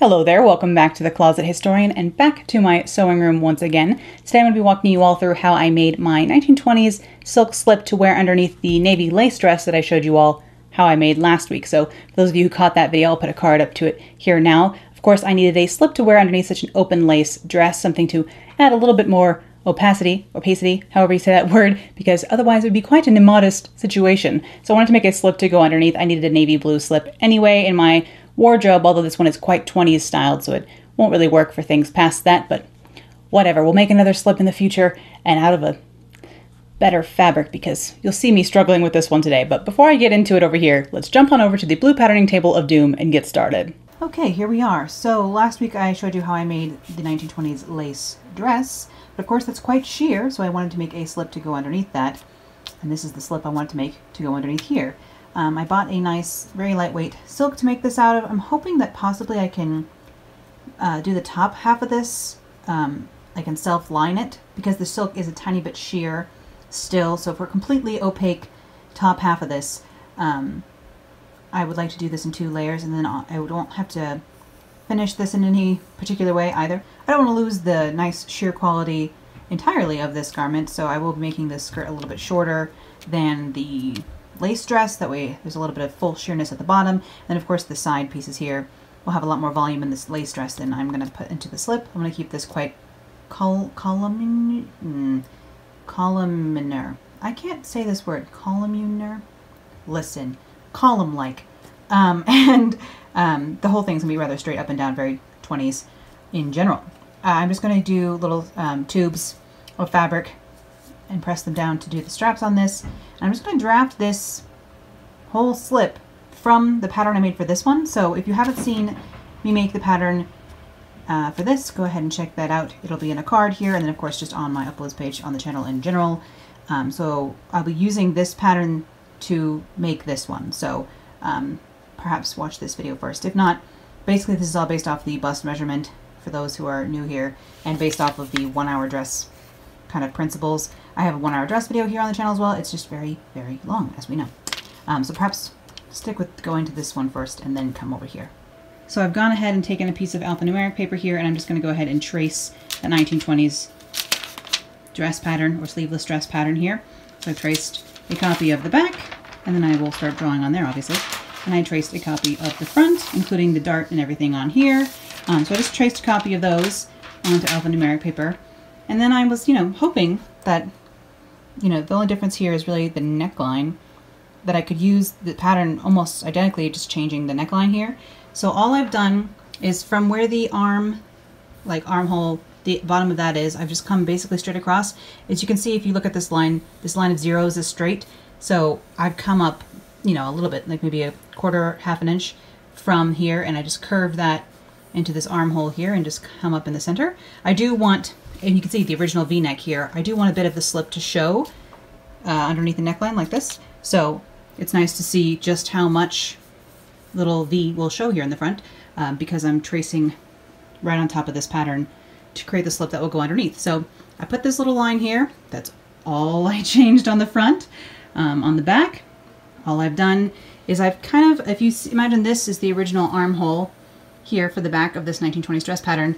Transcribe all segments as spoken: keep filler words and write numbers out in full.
Hello there, welcome back to The Closet Historian and back to my sewing room once again. Today I'm going to be walking you all through how I made my nineteen twenties silk slip to wear underneath the navy lace dress that I showed you all how I made last week. So for those of you who caught that video, I'll put a card up to it here now. Of course, I needed a slip to wear underneath such an open lace dress, something to add a little bit more opacity, opacity, however you say that word, because otherwise it would be quite an immodest situation. So I wanted to make a slip to go underneath. I needed a navy blue slip anyway in my wardrobe, although this one is quite twenties styled, so it won't really work for things past that, but whatever. We'll make another slip in the future and out of a better fabric, because you'll see me struggling with this one today. But before I get into it over here, let's jump on over to the blue patterning table of doom and get started. Okay, here we are. So last week I showed you how I made the nineteen twenties lace dress, but of course that's quite sheer, so I wanted to make a slip to go underneath that, and this is the slip I wanted to make to go underneath here. Um, I bought a nice, very lightweight silk to make this out of. I'm hoping that possibly I can uh, do the top half of this. Um, I can self-line it because the silk is a tiny bit sheer still. So for a completely opaque top half of this, um, I would like to do this in two layers, and then I won't have to finish this in any particular way either. I don't want to lose the nice sheer quality entirely of this garment, so I will be making this skirt a little bit shorter than the lace dress. That way there's a little bit of full sheerness at the bottom, and of course the side pieces here will have a lot more volume in this lace dress than I'm going to put into the slip. I'm going to keep this quite col column mm, columnar. I can't say this word. Columnar. Listen, column-like, um, and um, the whole thing's gonna be rather straight up and down, very twenties in general. Uh, I'm just going to do little um, tubes of fabric and press them down to do the straps on this. And I'm just going to draft this whole slip from the pattern I made for this one. So if you haven't seen me make the pattern uh, for this, go ahead and check that out. It'll be in a card here, and then of course just on my uploads page on the channel in general. Um, so I'll be using this pattern to make this one. So um, perhaps watch this video first. If not, basically this is all based off the bust measurement for those who are new here, and based off of the one hour dress kind of principles. I have a one hour dress video here on the channel as well. It's just very, very long, as we know. Um, so perhaps stick with going to this one first and then come over here. So I've gone ahead and taken a piece of alphanumeric paper here, and I'm just gonna go ahead and trace the nineteen twenties dress pattern or sleeveless dress pattern here. So I traced a copy of the back, and then I will start drawing on there, obviously. And I traced a copy of the front, including the dart and everything on here. Um, so I just traced a copy of those onto alphanumeric paper. And then I was, you know, hoping that, you know, the only difference here is really the neckline, that I could use the pattern almost identically, just changing the neckline here. So all I've done is from where the arm, like armhole, the bottom of that is, I've just come basically straight across. As you can see, if you look at this line, this line of zeros is straight. So I've come up, you know, a little bit, like maybe a quarter, half an inch from here, and I just curve that into this armhole here and just come up in the center. I do want, and you can see the original V-neck here, I do want a bit of the slip to show uh, underneath the neckline like this. So it's nice to see just how much little V will show here in the front, um, because I'm tracing right on top of this pattern to create the slip that will go underneath. So I put this little line here. That's all I changed on the front. Um, on the back, all I've done is I've kind of, if you imagine this is the original armhole here for the back of this nineteen twenties dress pattern,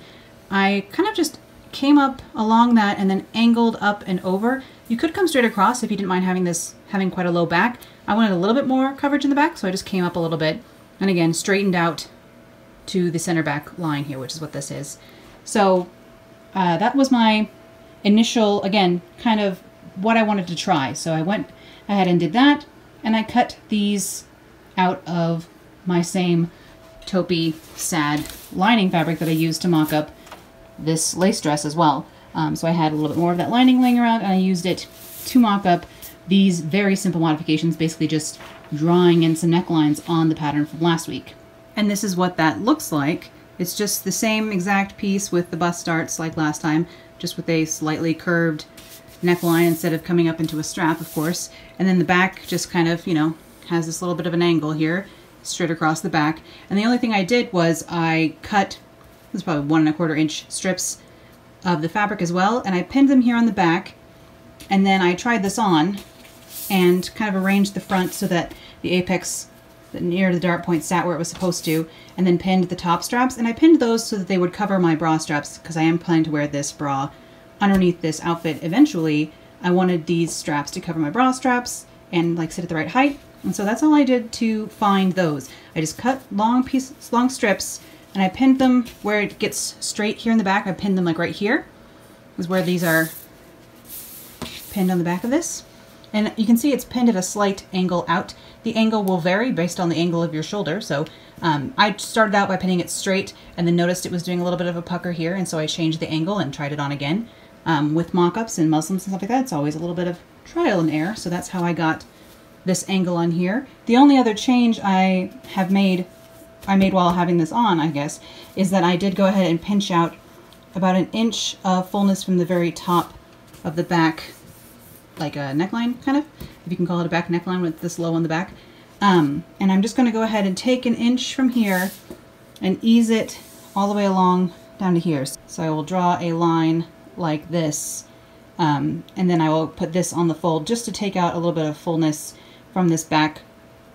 I kind of just came up along that and then angled up and over. You could come straight across if you didn't mind having this, having quite a low back. I wanted a little bit more coverage in the back, so I just came up a little bit and again straightened out to the center back line here, which is what this is. So uh, that was my initial, again, kind of what I wanted to try. So I went ahead and did that, and I cut these out of my same taupey sad lining fabric that I used to mock up this lace dress as well. Um, so I had a little bit more of that lining laying around, and I used it to mock up these very simple modifications, basically just drawing in some necklines on the pattern from last week. And this is what that looks like. It's just the same exact piece with the bust darts like last time, just with a slightly curved neckline instead of coming up into a strap, of course. And then the back just kind of, you know, has this little bit of an angle here, straight across the back. And the only thing I did was I cut, this is probably one and a quarter inch strips of the fabric as well, and I pinned them here on the back, and then I tried this on and kind of arranged the front so that the apex near the dart point sat where it was supposed to, and then pinned the top straps. And I pinned those so that they would cover my bra straps, because I am planning to wear this bra underneath this outfit eventually. I wanted these straps to cover my bra straps and like sit at the right height. And so that's all I did to find those. I just cut long pieces, long strips, and I pinned them where it gets straight here in the back. I pinned them like right here is where these are pinned on the back of this. And you can see it's pinned at a slight angle out. The angle will vary based on the angle of your shoulder. So um, I started out by pinning it straight and then noticed it was doing a little bit of a pucker here. And so I changed the angle and tried it on again. Um, with mock-ups and muslins and stuff like that, it's always a little bit of trial and error. So that's how I got this angle on here. The only other change I have made, I made while having this on, I guess, is that I did go ahead and pinch out about an inch of fullness from the very top of the back, like a neckline kind of, if you can call it a back neckline with this low on the back. Um, and I'm just going to go ahead and take an inch from here and ease it all the way along down to here. So I will draw a line like this, um, and then I will put this on the fold just to take out a little bit of fullness from this back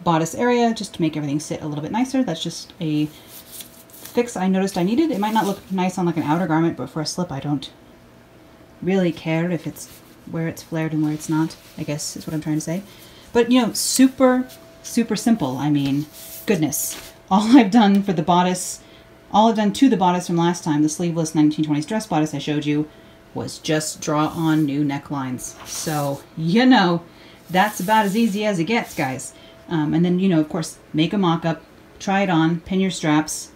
bodice area, just to make everything sit a little bit nicer. That's just a fix I noticed I needed. It might not look nice on like an outer garment, but for a slip I don't really care if it's where it's flared and where it's not, I guess is what I'm trying to say. But you know, super super simple. I mean, goodness, all I've done for the bodice, all I've done to the bodice from last time, the sleeveless nineteen twenties dress bodice I showed you, was just draw on new necklines. So, you know, that's about as easy as it gets, guys. Um, and then, you know, of course, make a mock-up, try it on, pin your straps,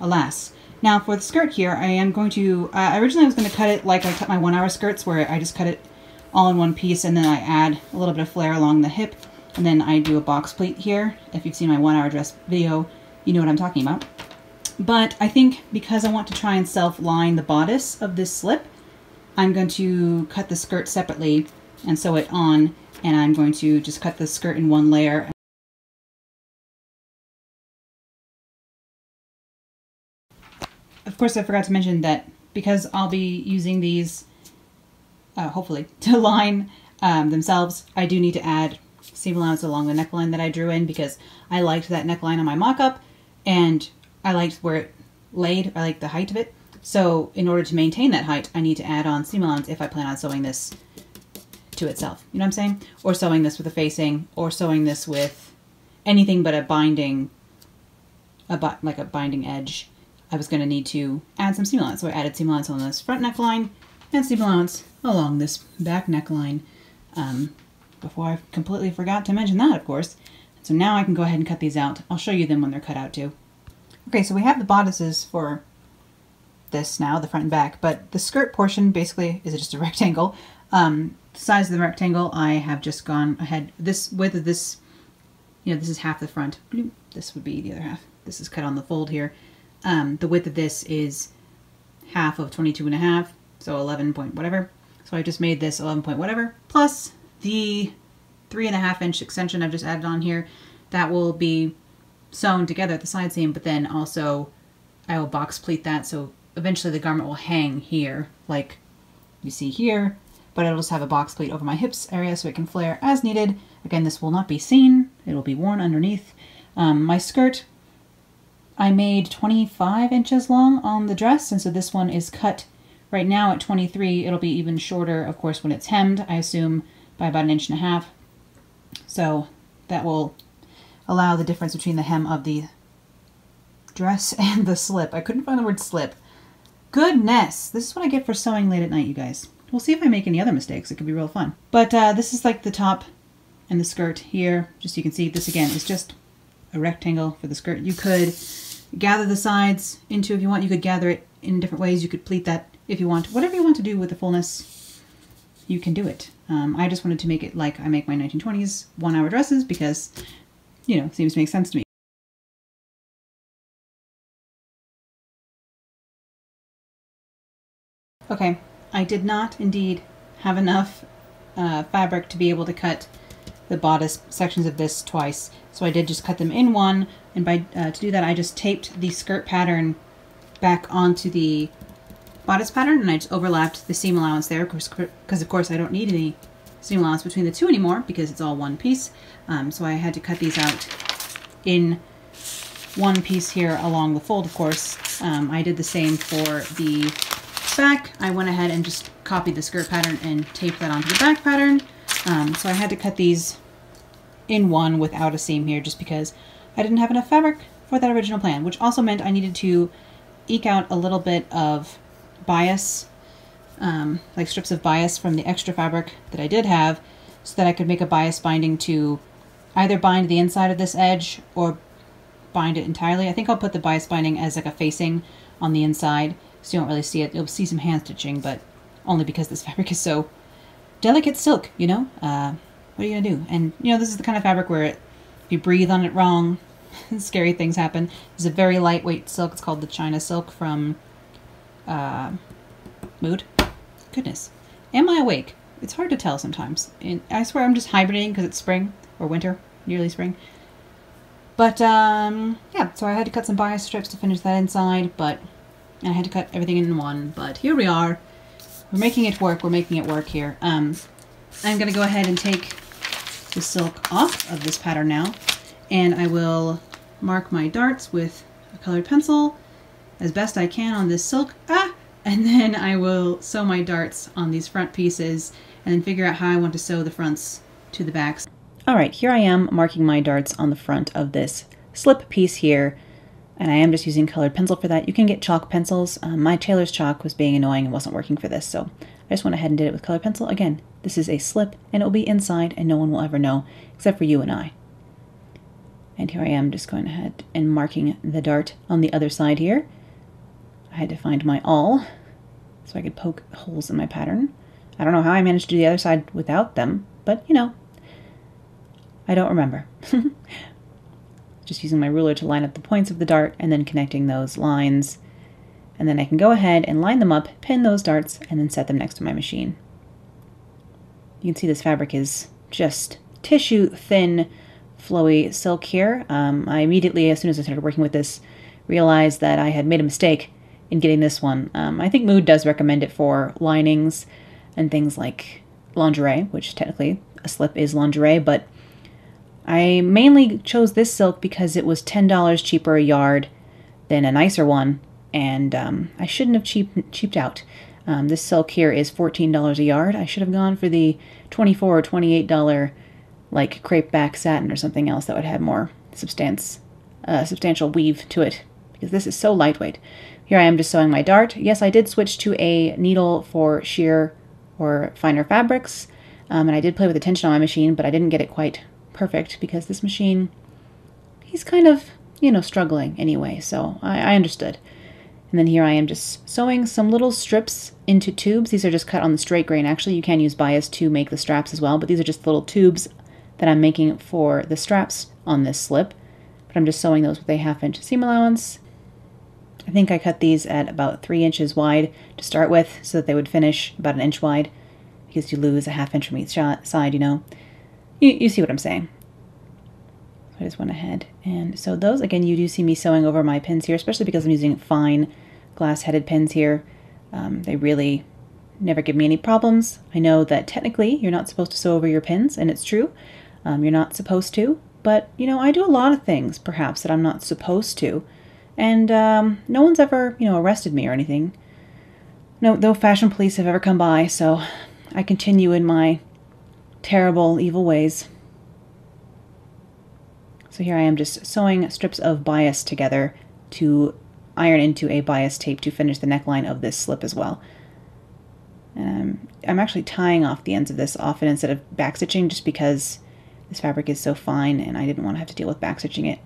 alas. Now for the skirt here, I am going to, uh, originally I was going to cut it like I cut my one hour skirts, where I just cut it all in one piece and then I add a little bit of flare along the hip and then I do a box pleat here. If you've seen my one hour dress video, you know what I'm talking about. But I think because I want to try and self-line the bodice of this slip, I'm going to cut the skirt separately and sew it on, and I'm going to just cut the skirt in one layer. Of course, I forgot to mention that because I'll be using these, uh, hopefully, to line um, themselves, I do need to add seam allowance along the neckline that I drew in, because I liked that neckline on my mock-up, and I liked where it laid. I liked the height of it. So in order to maintain that height, I need to add on seam allowance if I plan on sewing this to itself, you know what I'm saying? Or sewing this with a facing, or sewing this with anything but a binding, a bi like a binding edge. I was gonna need to add some seam allowance. So I added seam allowance on this front neckline and seam allowance along this back neckline. Um, before I completely forgot to mention that, of course. So now I can go ahead and cut these out. I'll show you them when they're cut out too. Okay, so we have the bodices for this now, the front and back, but the skirt portion basically is just a rectangle. Um, the size of the rectangle, I have just gone ahead, this width of this, you know, this is half the front, this would be the other half. This is cut on the fold here. Um, the width of this is half of twenty-two and a half, so eleven point whatever. So I just made this eleven point whatever, plus the three and a half inch extension I've just added on here. That will be sewn together at the side seam, but then also I will box pleat that, so eventually the garment will hang here like you see here, but it'll just have a box pleat over my hips area so it can flare as needed. Again, this will not be seen. It'll be worn underneath. Um, my skirt, I made twenty-five inches long on the dress, and so this one is cut right now at twenty-three. It'll be even shorter, of course, when it's hemmed, I assume, by about an inch and a half. So that will allow the difference between the hem of the dress and the slip. I couldn't find the word slip. Goodness, this is what I get for sewing late at night, you guys. We'll see if I make any other mistakes. It could be real fun. But uh, this is like the top and the skirt here. Just so you can see, this again is just a rectangle for the skirt. You could gather the sides into if you want. You could gather it in different ways. You could pleat that if you want. Whatever you want to do with the fullness, you can do it. Um, I just wanted to make it like I make my nineteen twenties one-hour dresses because, you know, it seems to make sense to me. Okay, I did not indeed have enough uh, fabric to be able to cut the bodice sections of this twice, so I did just cut them in one, and by uh, to do that I just taped the skirt pattern back onto the bodice pattern, and I just overlapped the seam allowance there, because of course I don't need any seam allowance between the two anymore because it's all one piece. Um, so I had to cut these out in one piece here along the fold, of course. Um, I did the same for the back. I went ahead and just copied the skirt pattern and taped that onto the back pattern. Um, so I had to cut these in one without a seam here just because I didn't have enough fabric for that original plan, which also meant I needed to eke out a little bit of bias, um, like strips of bias from the extra fabric that I did have, so that I could make a bias binding to either bind the inside of this edge or bind it entirely. I think I'll put the bias binding as like a facing on the inside, so you don't really see it. You'll see some hand stitching, but only because this fabric is so delicate silk, you know? Uh, what are you gonna do? And you know, this is the kind of fabric where it, if you breathe on it wrong, scary things happen. It's a very lightweight silk. It's called the China silk from uh, Mood. Goodness, am I awake? It's hard to tell sometimes. And I swear I'm just hibernating because it's spring or winter, nearly spring. But um, yeah, so I had to cut some bias strips to finish that inside, but and I had to cut everything in one. But here we are. We're making it work. We're making it work here. Um, I'm going to go ahead and take the silk off of this pattern now, and I will mark my darts with a colored pencil as best I can on this silk. Ah! And then I will sew my darts on these front pieces and then figure out how I want to sew the fronts to the backs. All right, here I am marking my darts on the front of this slip piece here, and I am just using colored pencil for that. You can get chalk pencils. Um, my tailor's chalk was being annoying and wasn't working for this, so I just went ahead and did it with colored pencil. Again, this is a slip, and it will be inside, and no one will ever know except for you and I. And here I am just going ahead and marking the dart on the other side here. I had to find my awl so I could poke holes in my pattern. I don't know how I managed to do the other side without them, but you know, I don't remember. Just using my ruler to line up the points of the dart and then connecting those lines. And then I can go ahead and line them up, pin those darts, and then set them next to my machine. You can see this fabric is just tissue thin, flowy silk here. Um, I immediately, as soon as I started working with this, realized that I had made a mistake in getting this one. Um, I think Mood does recommend it for linings and things like lingerie, which technically a slip is lingerie, but I mainly chose this silk because it was ten dollars cheaper a yard than a nicer one, and um, I shouldn't have cheap, cheaped out. Um, this silk here is fourteen dollars a yard. I should have gone for the twenty-four dollars or twenty-eight dollars like crepe back satin or something else that would have more substance, uh, substantial weave to it, because this is so lightweight. Here I am just sewing my dart. Yes, I did switch to a needle for sheer or finer fabrics, um, and I did play with the tension on my machine, but I didn't get it quite perfect because this machine, he's kind of, you know, struggling anyway, so I, I understood. And then here I am just sewing some little strips into tubes. These are just cut on the straight grain. Actually, you can use bias to make the straps as well, but these are just little tubes that I'm making for the straps on this slip, but I'm just sewing those with a half inch seam allowance. I think I cut these at about three inches wide to start with so that they would finish about an inch wide, because you lose a half inch from each side, you know. You, you see what I'm saying. So I just went ahead and sewed those. Again, you do see me sewing over my pins here, especially because I'm using fine glass-headed pins here. Um, they really never give me any problems. I know that technically you're not supposed to sew over your pins, and it's true. Um, you're not supposed to, but you know, I do a lot of things perhaps that I'm not supposed to. And um, no one's ever, you know, arrested me or anything. No, no fashion police have ever come by, so I continue in my terrible, evil ways. So here I am just sewing strips of bias together to iron into a bias tape to finish the neckline of this slip as well. Um, I'm actually tying off the ends of this often instead of backstitching, just because this fabric is so fine and I didn't want to have to deal with backstitching it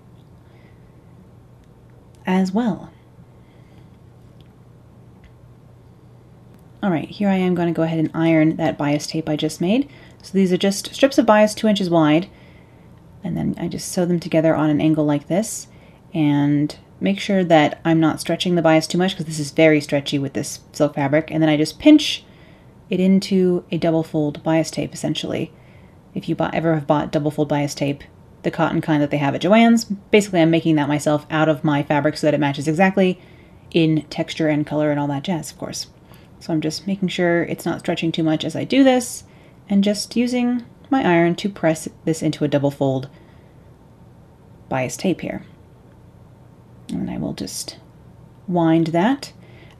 as well. All right, here I am going to go ahead and iron that bias tape I just made. So these are just strips of bias two inches wide, and then I just sew them together on an angle like this, and make sure that I'm not stretching the bias too much because this is very stretchy with this silk fabric, and then I just pinch it into a double fold bias tape essentially. If you bought, ever have bought double fold bias tape, the cotton kind that they have at Joann's, basically I'm making that myself out of my fabric so that it matches exactly in texture and color and all that jazz, of course. So I'm just making sure it's not stretching too much as I do this, and just using my iron to press this into a double fold bias tape here. And I will just wind that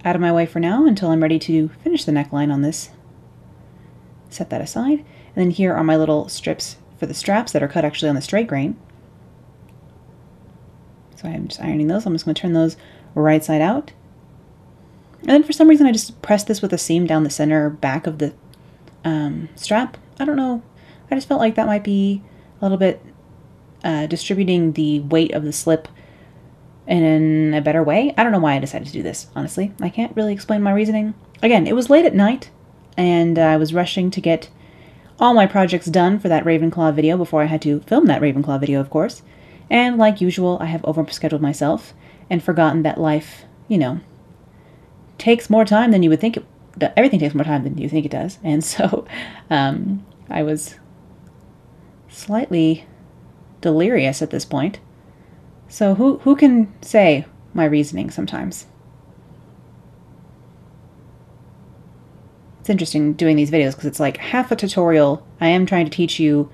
out of my way for now until I'm ready to finish the neckline on this. Set that aside. And then here are my little strips for the straps that are cut actually on the straight grain. So I'm just ironing those. I'm just going to turn those right side out. And then for some reason I just pressed this with a seam down the center back of the um, strap. I don't know. I just felt like that might be a little bit uh, distributing the weight of the slip in a better way. I don't know why I decided to do this, honestly. I can't really explain my reasoning. Again, it was late at night, and I was rushing to get all my projects done for that Ravenclaw video before I had to film that Ravenclaw video, of course. And like usual, I have overscheduled myself and forgotten that life, you know, takes more time than you would think it does. Everything takes more time than you think it does. And so um, I was slightly delirious at this point. So who, who can say my reasoning sometimes? It's interesting doing these videos because it's like half a tutorial. I am trying to teach you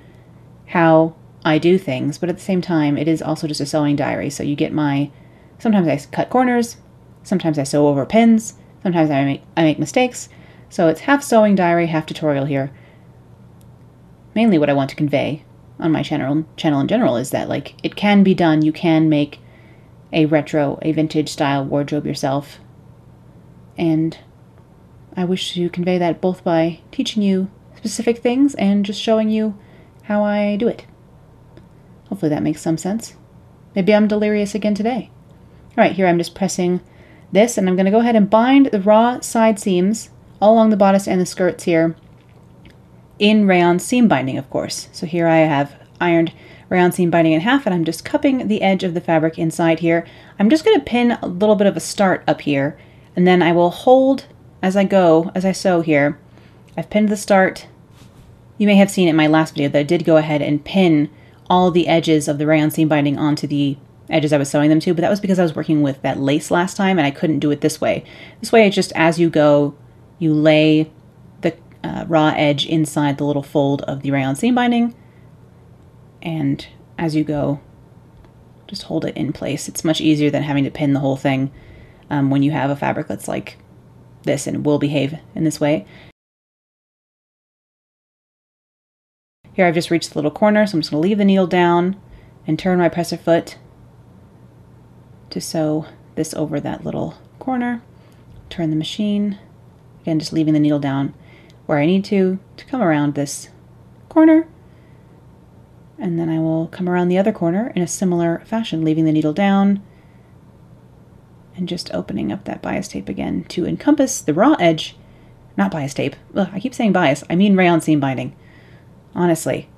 how I do things, but at the same time, it is also just a sewing diary. So you get my, sometimes I cut corners, sometimes I sew over pins, sometimes I make, I make mistakes. So it's half sewing diary, half tutorial here. Mainly what I want to convey on my channel channel in general is that, like, it can be done. You can make a retro, a vintage style wardrobe yourself. And I wish to convey that both by teaching you specific things and just showing you how I do it. Hopefully that makes some sense. Maybe I'm delirious again today. All right, here I'm just pressing this, and I'm going to go ahead and bind the raw side seams all along the bodice and the skirts here in rayon seam binding, of course. So here I have ironed rayon seam binding in half, and I'm just cupping the edge of the fabric inside here. I'm just going to pin a little bit of a start up here, and then I will hold as I go, as I sew here. I've pinned the start. You may have seen in my last video that I did go ahead and pin all the edges of the rayon seam binding onto the edges I was sewing them to, but that was because I was working with that lace last time and I couldn't do it this way. This way, it's just as you go, you lay the uh, raw edge inside the little fold of the rayon seam binding, and as you go, just hold it in place. It's much easier than having to pin the whole thing um, when you have a fabric that's like this and will behave in this way. Here I've just reached the little corner, so I'm just going to leave the needle down and turn my presser foot to sew this over that little corner. Turn the machine, again just leaving the needle down where I need to, to come around this corner. And then I will come around the other corner in a similar fashion, leaving the needle down and just opening up that bias tape again to encompass the raw edge. Not bias tape. Ugh, I keep saying bias. I mean rayon seam binding. Honestly.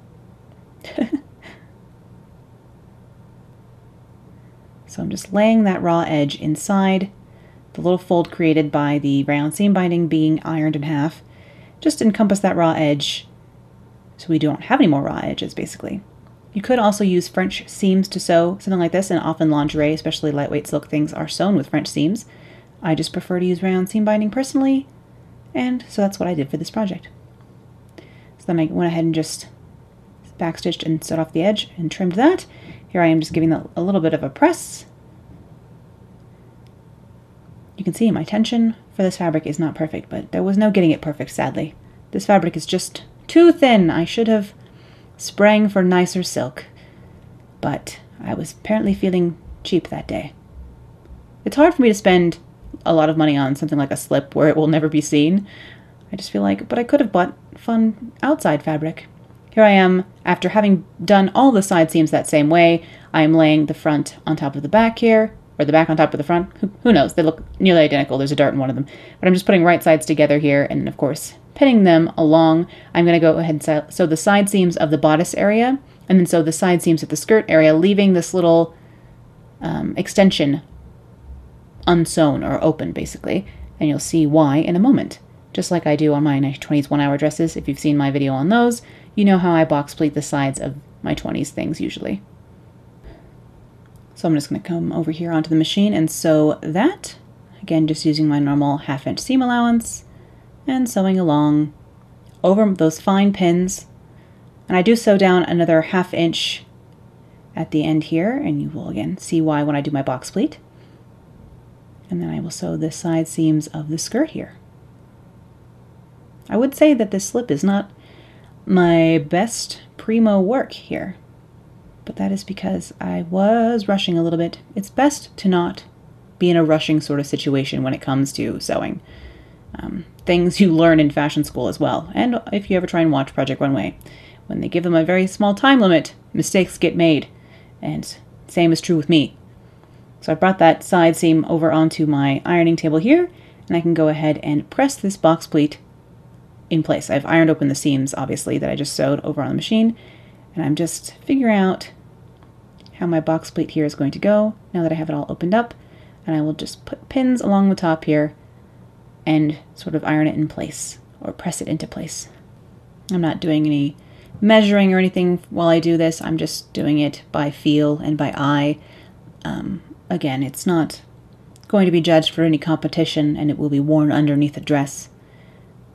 So I'm just laying that raw edge inside the little fold created by the rayon seam binding being ironed in half. Just encompass that raw edge so we don't have any more raw edges, basically. You could also use French seams to sew something like this, and often lingerie, especially lightweight silk things, are sewn with French seams. I just prefer to use rayon seam binding personally, and so that's what I did for this project. Then I went ahead and just backstitched and sewed off the edge and trimmed that. Here I am just giving that a little bit of a press. You can see my tension for this fabric is not perfect, but there was no getting it perfect, sadly. This fabric is just too thin. I should have sprang for nicer silk, but I was apparently feeling cheap that day. It's hard for me to spend a lot of money on something like a slip where it will never be seen. I just feel like, but I could have bought fun outside fabric. Here I am, after having done all the side seams that same way, I am laying the front on top of the back here, or the back on top of the front. Who, who knows? They look nearly identical. There's a dart in one of them. But I'm just putting right sides together here, and of course, pinning them along. I'm going to go ahead and sew the side seams of the bodice area, and then sew the side seams of the skirt area, leaving this little um, extension unsewn or open, basically. And you'll see why in a moment. Just like I do on my twenties one-hour dresses. If you've seen my video on those, you know how I box pleat the sides of my twenties things usually. So I'm just going to come over here onto the machine and sew that. Again, just using my normal half-inch seam allowance and sewing along over those fine pins. And I do sew down another half-inch at the end here, and you will again see why when I do my box pleat. And then I will sew the side seams of the skirt here. I would say that this slip is not my best primo work here, but that is because I was rushing a little bit. It's best to not be in a rushing sort of situation when it comes to sewing. Um, things you learn in fashion school as well. And if you ever try and watch Project Runway, when they give them a very small time limit, mistakes get made. And same is true with me. So I brought that side seam over onto my ironing table here, and I can go ahead and press this box pleat in place. I've ironed open the seams, obviously, that I just sewed over on the machine, and I'm just figuring out how my box pleat here is going to go now that I have it all opened up, and I will just put pins along the top here and sort of iron it in place or press it into place. I'm not doing any measuring or anything while I do this. I'm just doing it by feel and by eye. Um, again, it's not going to be judged for any competition, and it will be worn underneath a dress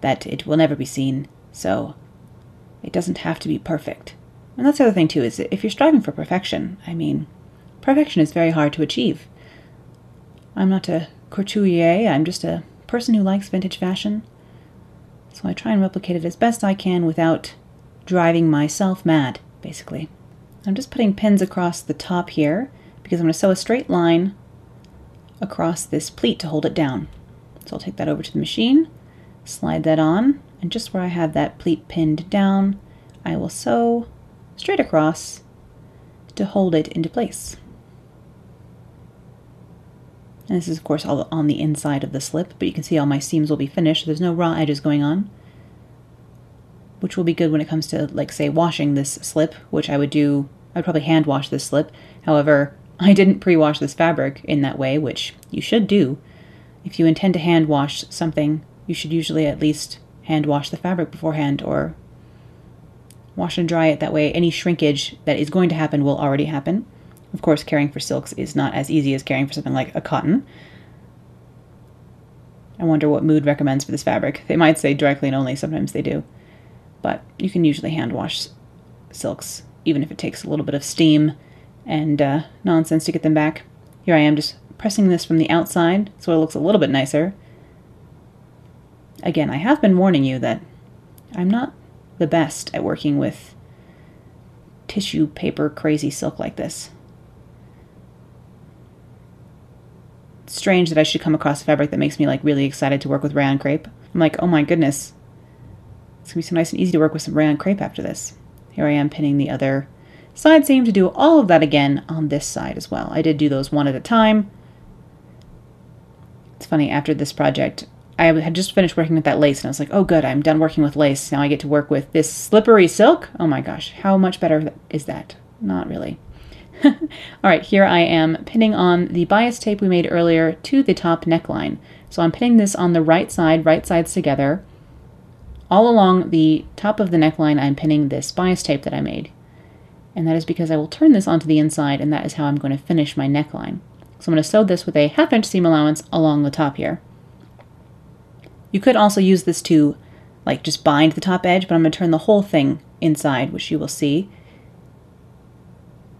that it will never be seen, so it doesn't have to be perfect. And that's the other thing too, is if you're striving for perfection, I mean, perfection is very hard to achieve. I'm not a couturier, I'm just a person who likes vintage fashion, so I try and replicate it as best I can without driving myself mad, basically. I'm just putting pins across the top here because I'm going to sew a straight line across this pleat to hold it down. So I'll take that over to the machine, slide that on, and just where I have that pleat pinned down, I will sew straight across to hold it into place. And this is, of course, all on the inside of the slip, but you can see all my seams will be finished. There's no raw edges going on, which will be good when it comes to, like, say, washing this slip, which I would do. I'd probably hand wash this slip. However, I didn't pre-wash this fabric in that way, which you should do. If you intend to hand wash something, you should usually at least hand wash the fabric beforehand, or wash and dry it. That way, any shrinkage that is going to happen will already happen. Of course, caring for silks is not as easy as caring for something like a cotton. I wonder what Mood recommends for this fabric. They might say dry clean only, sometimes they do. But you can usually hand wash silks, even if it takes a little bit of steam and uh, nonsense to get them back. Here I am just pressing this from the outside, so it looks a little bit nicer. Again, I have been warning you that I'm not the best at working with tissue paper crazy silk like this. Strange that I should come across a fabric that makes me like really excited to work with rayon crepe. I'm like, oh my goodness, it's gonna be so nice and easy to work with some rayon crepe after this. Here I am pinning the other side seam to do all of that again on this side as well. I did do those one at a time. It's funny, after this project, I had just finished working with that lace, and I was like, oh good, I'm done working with lace. Now I get to work with this slippery silk. Oh my gosh, how much better is that? Not really. All right, here I am pinning on the bias tape we made earlier to the top neckline. So I'm pinning this on the right side, right sides together. All along the top of the neckline, I'm pinning this bias tape that I made. And that is because I will turn this onto the inside, and that is how I'm going to finish my neckline. So I'm going to sew this with a half inch seam allowance along the top here. You could also use this to like just bind the top edge, but I'm going to turn the whole thing inside, which you will see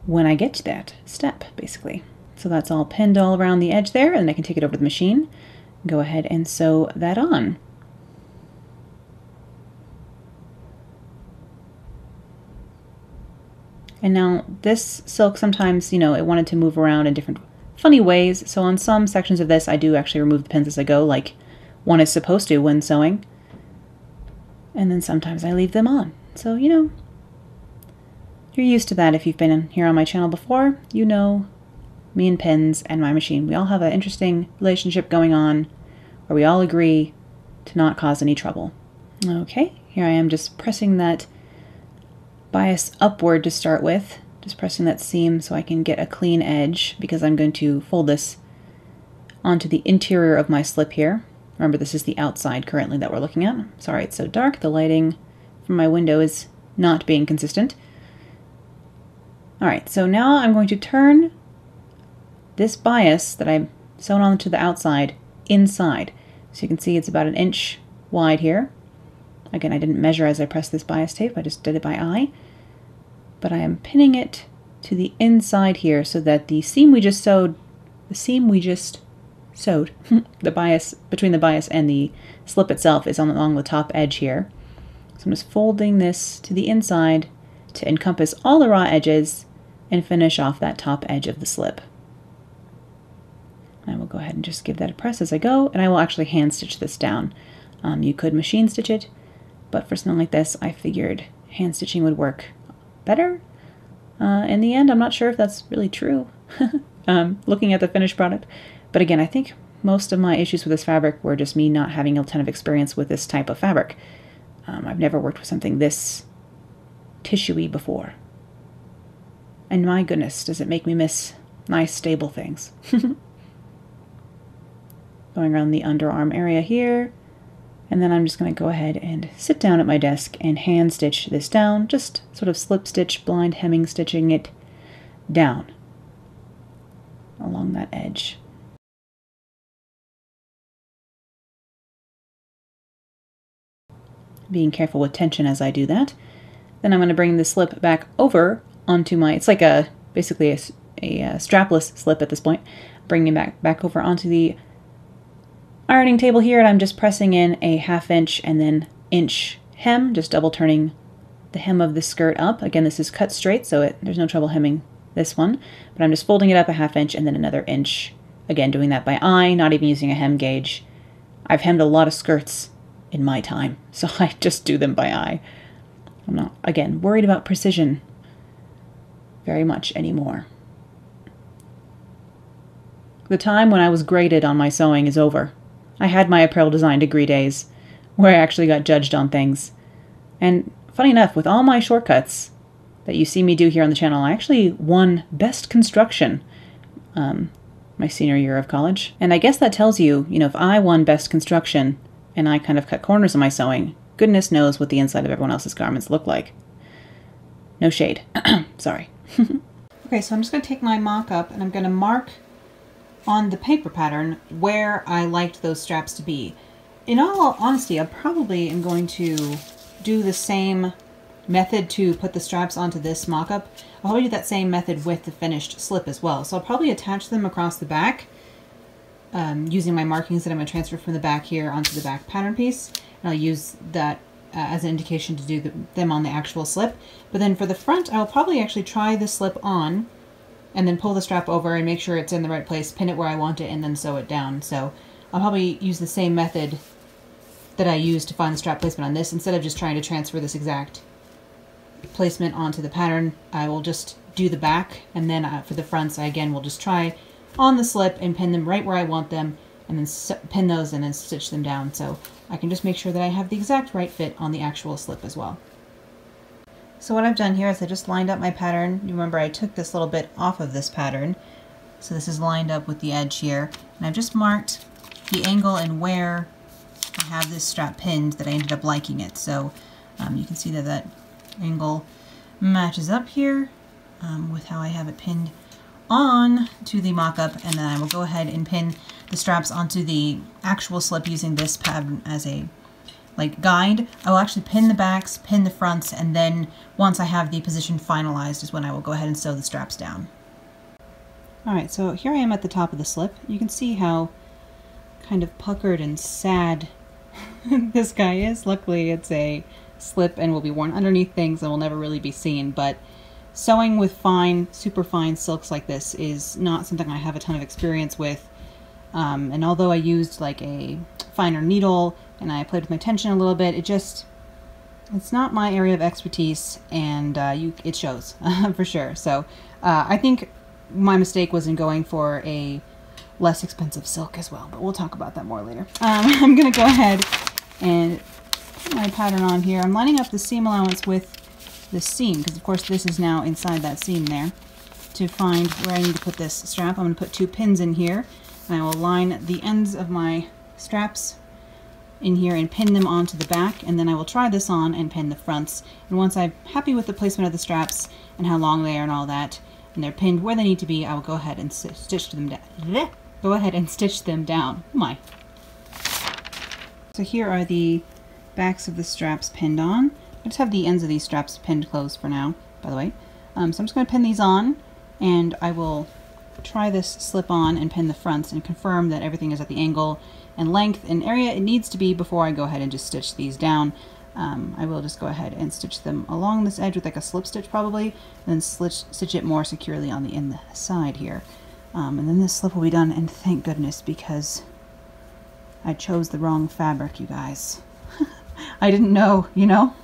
when I get to that step, basically. So that's all pinned all around the edge there, and I can take it over to the machine, go ahead and sew that on. And now this silk, sometimes, you know, it wanted to move around in different funny ways, so on some sections of this I do actually remove the pins as I go, like one is supposed to when sewing, and then sometimes I leave them on. So, you know, you're used to that if you've been here on my channel before. You know me and pins and my machine. We all have an interesting relationship going on where we all agree to not cause any trouble. Okay, here I am just pressing that bias upward to start with, just pressing that seam so I can get a clean edge, because I'm going to fold this onto the interior of my slip here. Remember, this is the outside currently that we're looking at. Sorry, it's so dark. The lighting from my window is not being consistent. All right, so now I'm going to turn this bias that I've sewn onto the outside inside. So you can see it's about an inch wide here. Again, I didn't measure as I pressed this bias tape. I just did it by eye. But I am pinning it to the inside here so that the seam we just sewed, the seam we just sewed, the bias, between the bias and the slip itself is on, along the top edge here. So I'm just folding this to the inside to encompass all the raw edges and finish off that top edge of the slip. I will go ahead and just give that a press as I go, and I will actually hand stitch this down. Um, you could machine stitch it, but for something like this, I figured hand stitching would work better. Uh, in the end, I'm not sure if that's really true, um, looking at the finished product. But again, I think most of my issues with this fabric were just me not having a ton of experience with this type of fabric. Um, I've never worked with something this tissuey before. And my goodness, does it make me miss nice, stable things. Going around the underarm area here, and then I'm just going to go ahead and sit down at my desk and hand stitch this down, just sort of slip stitch, blind hemming stitching it down along that edge. Being careful with tension as I do that. Then I'm going to bring the slip back over onto my, it's like a, basically a, a, a strapless slip at this point, bringing it back, back over onto the ironing table here, and I'm just pressing in a half inch and then inch hem, just double turning the hem of the skirt up. Again, this is cut straight, so it, there's no trouble hemming this one, but I'm just folding it up a half inch and then another inch. Again, doing that by eye, not even using a hem gauge. I've hemmed a lot of skirts in my time, so I just do them by eye. I'm not, again, worried about precision very much anymore. The time when I was graded on my sewing is over. I had my apparel design degree days where I actually got judged on things. And funny enough, with all my shortcuts that you see me do here on the channel, I actually won Best Construction um, my senior year of college. And I guess that tells you, you know, if I won Best Construction and I kind of cut corners in my sewing, goodness knows what the inside of everyone else's garments look like. No shade. Sorry. Okay, so I'm just going to take my mock-up and I'm going to mark on the paper pattern where I liked those straps to be. In all honesty, I probably am going to do the same method to put the straps onto this mock-up. I'll probably do that same method with the finished slip as well. So I'll probably attach them across the back um, using my markings that I'm going to transfer from the back here onto the back pattern piece. And I'll use that uh, as an indication to do the, them on the actual slip. But then for the front, I'll probably actually try the slip on and then pull the strap over and make sure it's in the right place, pin it where I want it, and then sew it down. So I'll probably use the same method that I used to find the strap placement on this. Instead of just trying to transfer this exact placement onto the pattern, I will just do the back, and then uh, for the fronts, I again will just try on the slip and pin them right where I want them, and then pin those and then stitch them down. So I can just make sure that I have the exact right fit on the actual slip as well. So what I've done here is I just lined up my pattern. You remember I took this little bit off of this pattern. So this is lined up with the edge here. And I've just marked the angle and where I have this strap pinned that I ended up liking it. So um, you can see that that angle matches up here um, with how I have it pinned on to the mock-up. And then I will go ahead and pin the straps onto the actual slip using this pattern as a like guide. I will actually pin the backs, pin the fronts, and then once I have the position finalized is when I will go ahead and sew the straps down. Alright, so here I am at the top of the slip. You can see how kind of puckered and sad this guy is. Luckily it's a slip and will be worn underneath things and will never really be seen, but sewing with fine, super fine silks like this is not something I have a ton of experience with. Um, and although I used like a finer needle, and I played with my tension a little bit, it just, it's not my area of expertise, and uh, you, it shows, for sure. So uh, I think my mistake was in going for a less expensive silk as well, but we'll talk about that more later. Um, I'm gonna go ahead and put my pattern on here. I'm lining up the seam allowance with the seam, because of course this is now inside that seam there, to find where I need to put this strap. I'm gonna put two pins in here, and I will line the ends of my straps in here and pin them onto the back, and then I will try this on and pin the fronts. And once I'm happy with the placement of the straps and how long they are and all that, and they're pinned where they need to be, I will go ahead and stitch them down. Go ahead and stitch them down. My. So here are the backs of the straps pinned on. I just have the ends of these straps pinned closed for now, by the way. Um, so I'm just going to pin these on, and I will try this slip on and pin the fronts and confirm that everything is at the angle and length and area it needs to be before I go ahead and just stitch these down. Um, I will just go ahead and stitch them along this edge with like a slip stitch probably, and then stitch, stitch it more securely on the inside here. Um, and then this slip will be done, and thank goodness, because I chose the wrong fabric, you guys. I didn't know, you know?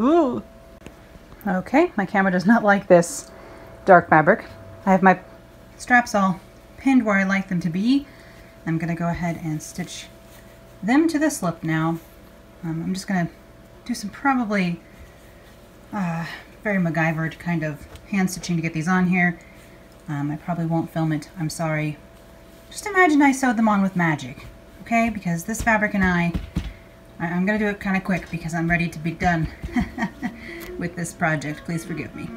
Ooh! Okay, my camera does not like this dark fabric. I have my straps all pinned where I like them to be. I'm going to go ahead and stitch them to the slip now. Um, I'm just going to do some probably uh, very MacGyvered kind of hand stitching to get these on here. Um, I probably won't film it, I'm sorry. Just imagine I sewed them on with magic, okay? Because this fabric and I, I I'm going to do it kind of quick because I'm ready to be done with this project. Please forgive me.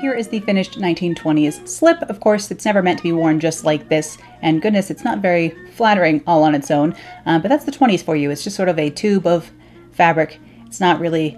Here is the finished nineteen twenties slip. Of course, it's never meant to be worn just like this, and goodness, it's not very flattering all on its own, uh, but that's the twenties for you. It's just sort of a tube of fabric. It's not really,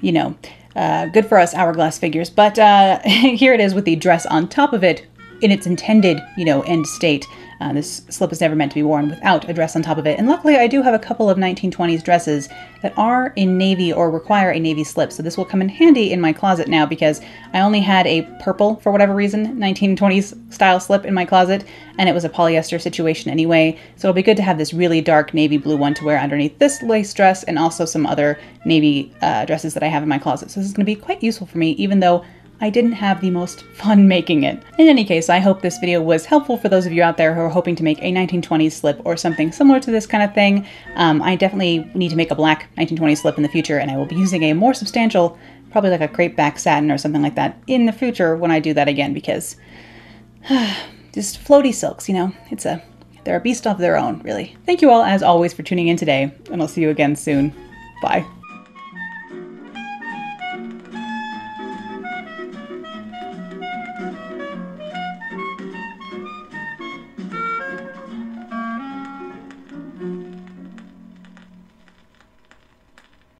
you know, uh, good for us hourglass figures, but uh, here it is with the dress on top of it in its intended, you know, end state. Uh, this slip is never meant to be worn without a dress on top of it, and luckily I do have a couple of nineteen twenties dresses that are in navy or require a navy slip, so this will come in handy in my closet now, because I only had a purple, for whatever reason, nineteen twenties style slip in my closet, and it was a polyester situation anyway, so it'll be good to have this really dark navy blue one to wear underneath this lace dress, and also some other navy uh, dresses that I have in my closet, so this is going to be quite useful for me, even though I didn't have the most fun making it. In any case, I hope this video was helpful for those of you out there who are hoping to make a nineteen twenties slip or something similar to this kind of thing. Um, I definitely need to make a black nineteen twenties slip in the future, and I will be using a more substantial, probably like a crepe back satin or something like that in the future when I do that again, because just floaty silks, you know, it's a, they're a beast of their own, really. Thank you all as always for tuning in today, and I'll see you again soon. Bye.